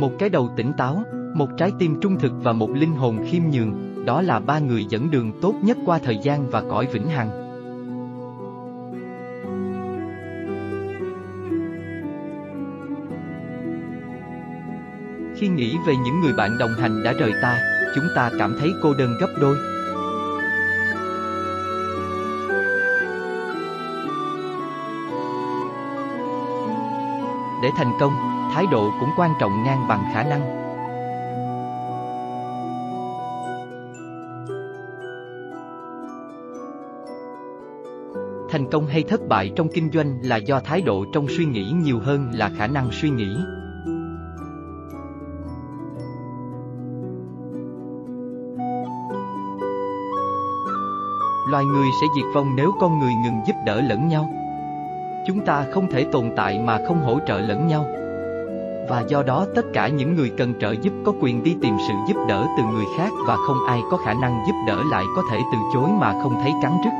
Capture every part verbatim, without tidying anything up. một cái đầu tỉnh táo, một trái tim trung thực và một linh hồn khiêm nhường, đó là ba người dẫn đường tốt nhất qua thời gian và cõi vĩnh hằng. Khi nghĩ về những người bạn đồng hành đã rời ta, chúng ta cảm thấy cô đơn gấp đôi. Để thành công, thái độ cũng quan trọng ngang bằng khả năng. Thành công hay thất bại trong kinh doanh là do thái độ trong suy nghĩ nhiều hơn là khả năng suy nghĩ. Loài người sẽ diệt vong nếu con người ngừng giúp đỡ lẫn nhau. Chúng ta không thể tồn tại mà không hỗ trợ lẫn nhau. Và do đó tất cả những người cần trợ giúp có quyền đi tìm sự giúp đỡ từ người khác, và không ai có khả năng giúp đỡ lại có thể từ chối mà không thấy cắn rứt.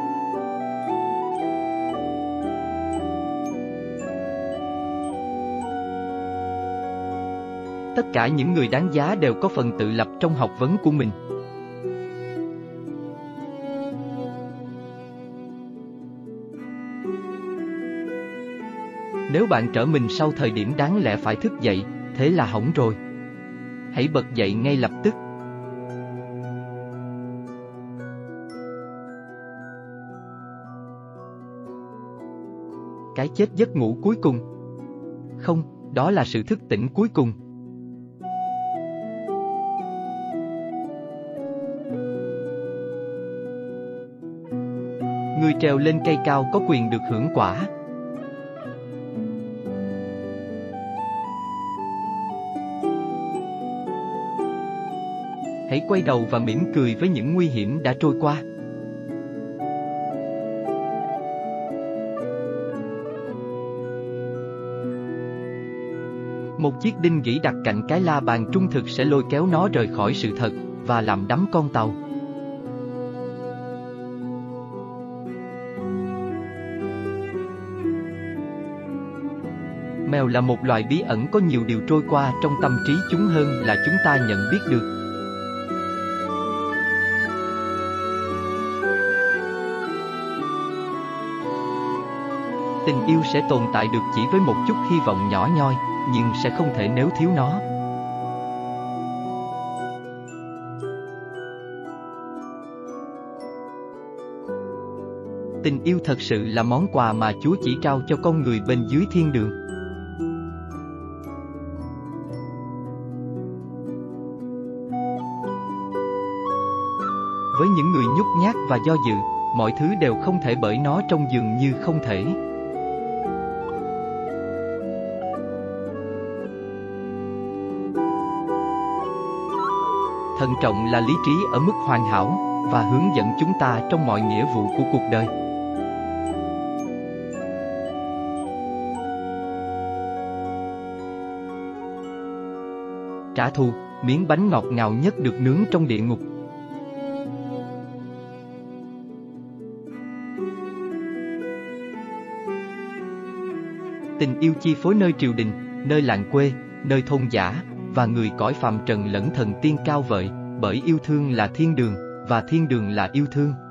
Tất cả những người đáng giá đều có phần tự lập trong học vấn của mình. Nếu bạn trở mình sau thời điểm đáng lẽ phải thức dậy, thế là hỏng rồi. Hãy bật dậy ngay lập tức. Cái chết giấc ngủ cuối cùng. Không, đó là sự thức tỉnh cuối cùng. Người trèo lên cây cao có quyền được hưởng quả. Hãy quay đầu và mỉm cười với những nguy hiểm đã trôi qua. Một chiếc đinh gỉ đặt cạnh cái la bàn trung thực sẽ lôi kéo nó rời khỏi sự thật và làm đắm con tàu. Mèo là một loài bí ẩn có nhiều điều trôi qua trong tâm trí chúng hơn là chúng ta nhận biết được. Tình yêu sẽ tồn tại được chỉ với một chút hy vọng nhỏ nhoi, nhưng sẽ không thể nếu thiếu nó. Tình yêu thật sự là món quà mà Chúa chỉ trao cho con người bên dưới thiên đường. Với những người nhút nhát và do dự, mọi thứ đều không thể bởi nó trông dường như không thể. Thận trọng là lý trí ở mức hoàn hảo và hướng dẫn chúng ta trong mọi nghĩa vụ của cuộc đời. Trả thù, miếng bánh ngọt ngào nhất được nướng trong địa ngục. Tình yêu chi phối nơi triều đình, nơi làng quê, nơi thôn dã và người cõi phàm trần lẫn thần tiên cao vời, bởi yêu thương là thiên đường, và thiên đường là yêu thương.